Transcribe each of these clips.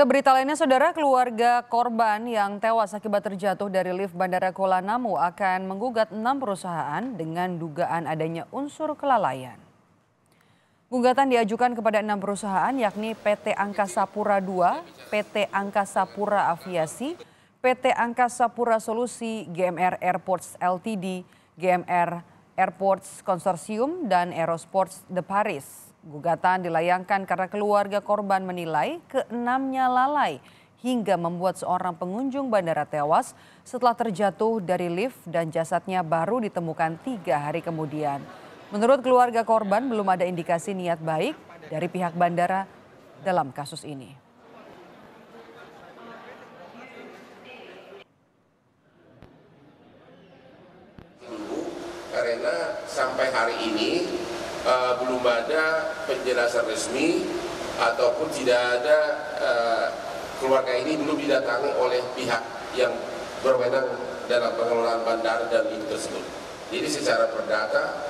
Ke berita lainnya, saudara, keluarga korban yang tewas akibat terjatuh dari lift Bandara Kualanamu akan menggugat 6 perusahaan dengan dugaan adanya unsur kelalaian. Gugatan diajukan kepada 6 perusahaan yakni PT Angkasa Pura 2, PT Angkasa Pura Aviasi, PT Angkasa Pura Solusi, GMR Airports Ltd, GMR Airports Consortium, dan Aéroports de Paris. Gugatan dilayangkan karena keluarga korban menilai keenamnya lalai hingga membuat seorang pengunjung bandara tewas setelah terjatuh dari lift dan jasadnya baru ditemukan 3 hari kemudian. Menurut keluarga korban belum ada indikasi niat baik dari pihak bandara dalam kasus ini. Karena sampai hari ini belum ada penjelasan resmi ataupun tidak ada keluarga ini belum didatangi oleh pihak yang berwenang dalam pengelolaan bandara dan lift tersebut. Jadi secara perdata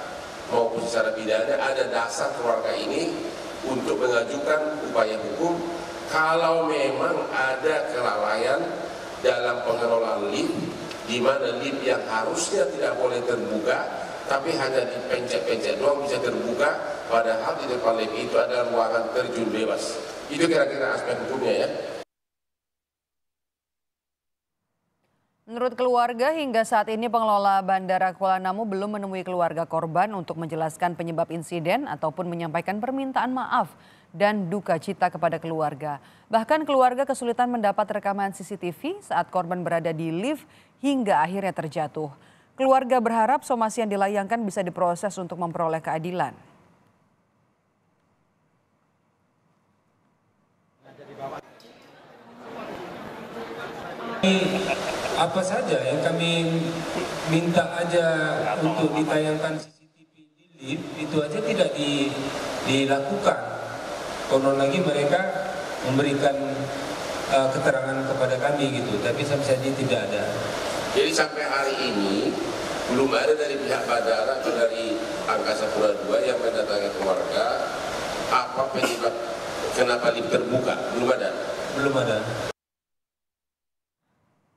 maupun secara pidana ada dasar keluarga ini untuk mengajukan upaya hukum kalau memang ada kelalaian dalam pengelolaan lift, di mana lift yang harusnya tidak boleh terbuka tapi hanya dipencet-pencet doang bisa terbuka, padahal di depan lift itu ada ruangan terjun bebas. Itu kira-kira aspek hukumnya ya. Menurut keluarga, hingga saat ini pengelola Bandara Kualanamu belum menemui keluarga korban untuk menjelaskan penyebab insiden ataupun menyampaikan permintaan maaf dan duka cita kepada keluarga. Bahkan keluarga kesulitan mendapat rekaman CCTV saat korban berada di lift hingga akhirnya terjatuh. Keluarga berharap somasi yang dilayangkan bisa diproses untuk memperoleh keadilan. Apa saja yang kami minta aja untuk ditayangkan CCTV di lift itu aja tidak dilakukan. Konon lagi mereka memberikan keterangan kepada kami gitu, tapi sampai saat ini tidak ada. Jadi sampai hari ini belum ada dari pihak bandara atau dari Angkasa Pura 2 yang mendatangi keluarga apa penyebab kenapa lift terbuka, belum ada.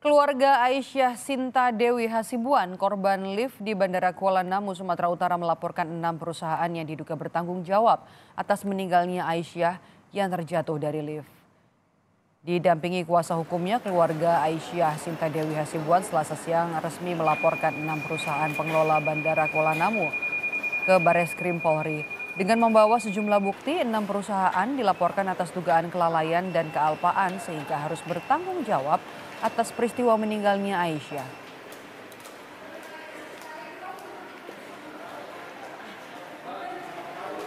Keluarga Aisyah Sinta Dewi Hasibuan, korban lift di Bandara Kualanamu, Sumatera Utara, melaporkan 6 perusahaan yang diduga bertanggung jawab atas meninggalnya Aisyah yang terjatuh dari lift. Didampingi kuasa hukumnya, keluarga Aisyah Sinta Dewi Hasibuan Selasa siang resmi melaporkan 6 perusahaan pengelola Bandara Kualanamu ke Bareskrim Polri. Dengan membawa sejumlah bukti, 6 perusahaan dilaporkan atas dugaan kelalaian dan kealpaan sehingga harus bertanggung jawab atas peristiwa meninggalnya Aisyah.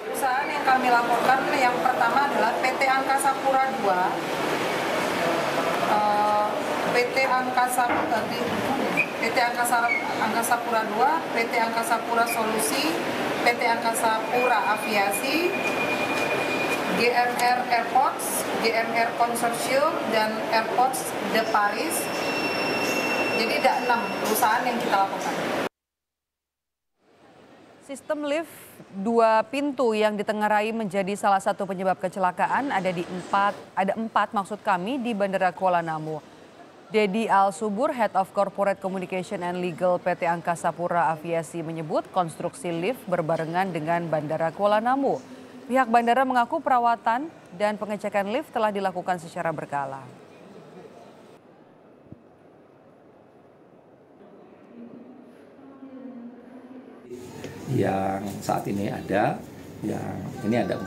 Perusahaan yang kami laporkan yang pertama adalah PT Angkasa Pura 2. PT Angkasa Pura 2, PT Angkasa Pura Solusi, PT Angkasa Pura Aviasi, GMR Airports, GMR Consortium, dan Aéroports de Paris. Jadi ada 6 perusahaan yang kita laporkan. Sistem lift 2 pintu yang ditengarai menjadi salah satu penyebab kecelakaan ada empat maksud kami di Bandara Kualanamu. Dedi Al-Subur, Head of Corporate Communication and Legal PT Angkasa Pura Aviasi, menyebut konstruksi lift berbarengan dengan Bandara Kualanamu. Pihak bandara mengaku perawatan dan pengecekan lift telah dilakukan secara berkala. Yang saat ini ada, ini ada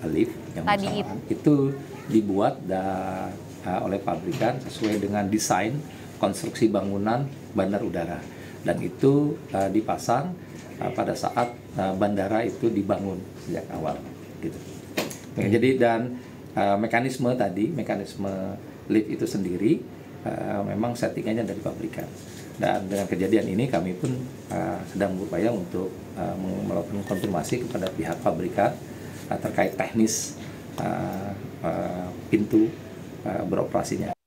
4 lift yang bersamaan, itu dibuat dan oleh pabrikan sesuai dengan desain konstruksi bangunan bandar udara, dan itu dipasang pada saat bandara itu dibangun sejak awal gitu. Jadi dan mekanisme lift itu sendiri memang settingannya dari pabrikan, dan dengan kejadian ini kami pun sedang berupaya untuk melakukan konfirmasi kepada pihak pabrikan terkait teknis pintu beroperasinya.